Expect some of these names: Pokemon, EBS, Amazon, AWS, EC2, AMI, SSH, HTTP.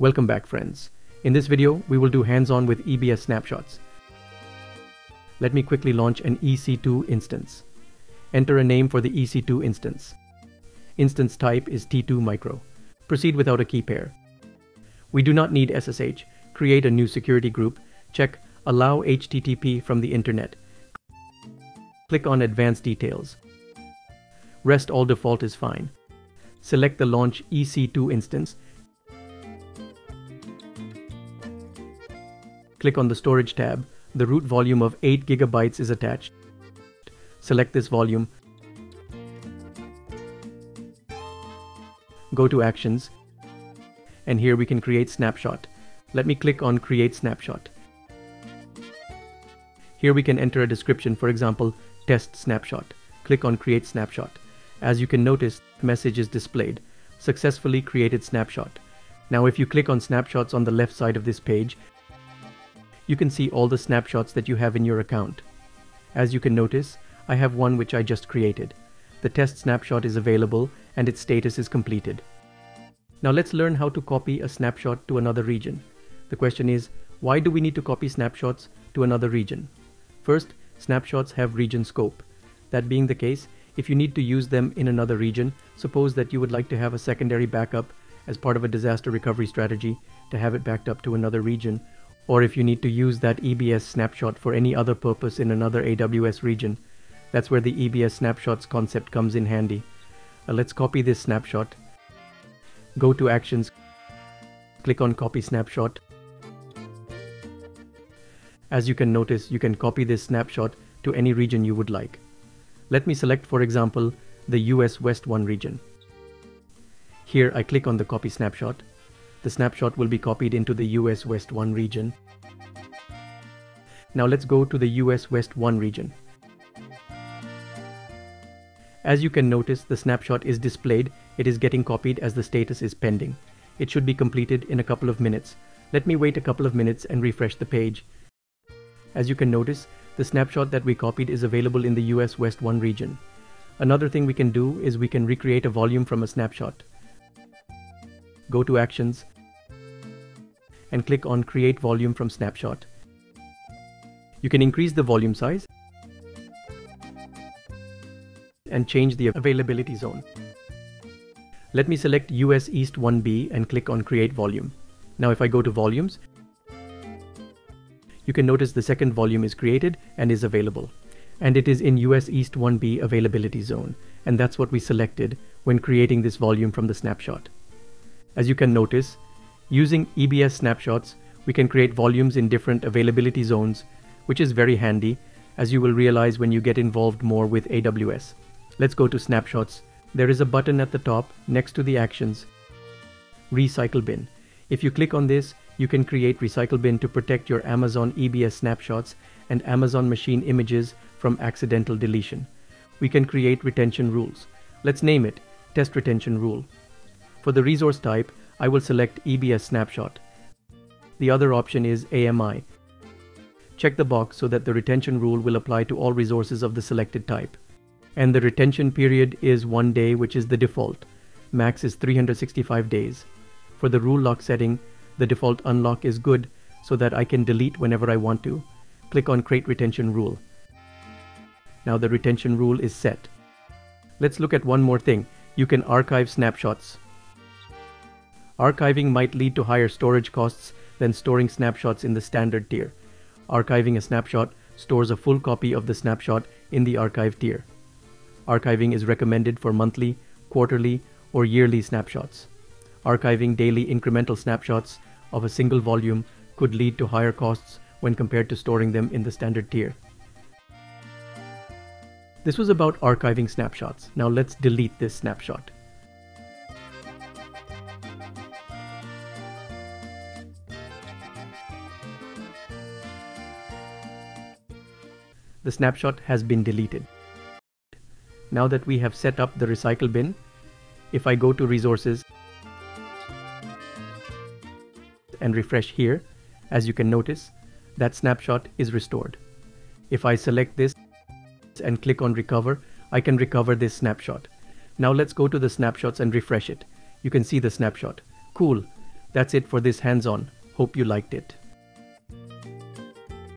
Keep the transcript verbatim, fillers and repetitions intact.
Welcome back, friends. In this video, we will do hands-on with E B S snapshots. Let me quickly launch an E C two instance. Enter a name for the E C two instance. Instance type is T two micro. Proceed without a key pair. We do not need S S H. Create a new security group. Check Allow H T T P from the Internet. Click on Advanced Details. Rest all default is fine. Select the Launch E C two instance. Click on the Storage tab. The root volume of eight gigabytes is attached. Select this volume. Go to Actions. And here we can create snapshot. Let me click on Create Snapshot. Here we can enter a description, for example, test snapshot. Click on Create Snapshot. As you can notice, message is displayed. Successfully created snapshot. Now if you click on snapshots on the left side of this page, you can see all the snapshots that you have in your account. As you can notice, I have one which I just created. The test snapshot is available and its status is completed. Now let's learn how to copy a snapshot to another region. The question is, why do we need to copy snapshots to another region? First, snapshots have region scope. That being the case, if you need to use them in another region, suppose that you would like to have a secondary backup as part of a disaster recovery strategy to have it backed up to another region, or if you need to use that E B S snapshot for any other purpose in another A W S region, that's where the E B S snapshots concept comes in handy. Uh, let's copy this snapshot. Go to Actions, click on Copy Snapshot. As you can notice, you can copy this snapshot to any region you would like. Let me select, for example, the U S West one region. Here I click on the Copy Snapshot. The snapshot will be copied into the U S West one region. Now let's go to the U S West one region. As you can notice, the snapshot is displayed. It is getting copied as the status is pending. It should be completed in a couple of minutes. Let me wait a couple of minutes and refresh the page. As you can notice, the snapshot that we copied is available in the U S West one region. Another thing we can do is we can recreate a volume from a snapshot. Go to Actions and click on Create Volume from Snapshot. You can increase the volume size and change the availability zone. Let me select U S East one B and click on Create Volume. Now if I go to Volumes, you can notice the second volume is created and is available. And it is in U S East one B availability zone. And that's what we selected when creating this volume from the snapshot. As you can notice, using E B S snapshots, we can create volumes in different availability zones, which is very handy, as you will realize when you get involved more with A W S. Let's go to Snapshots. There is a button at the top next to the Actions, Recycle Bin. If you click on this, you can create Recycle Bin to protect your Amazon E B S snapshots and Amazon machine images from accidental deletion. We can create retention rules. Let's name it Test Retention Rule. For the resource type, I will select E B S snapshot. The other option is A M I. Check the box so that the retention rule will apply to all resources of the selected type. And the retention period is one day, which is the default. Max is three hundred sixty-five days. For the rule lock setting, the default unlock is good so that I can delete whenever I want to. Click on Create Retention Rule. Now the retention rule is set. Let's look at one more thing. You can archive snapshots. Archiving might lead to higher storage costs than storing snapshots in the standard tier. Archiving a snapshot stores a full copy of the snapshot in the archive tier. Archiving is recommended for monthly, quarterly, or yearly snapshots. Archiving daily incremental snapshots of a single volume could lead to higher costs when compared to storing them in the standard tier. This was about archiving snapshots. Now let's delete this snapshot. The snapshot has been deleted. Now that we have set up the recycle bin, if I go to Resources and refresh here, as you can notice, that snapshot is restored. If I select this and click on Recover, I can recover this snapshot. Now let's go to the snapshots and refresh it. You can see the snapshot. Cool! That's it for this hands-on. Hope you liked it.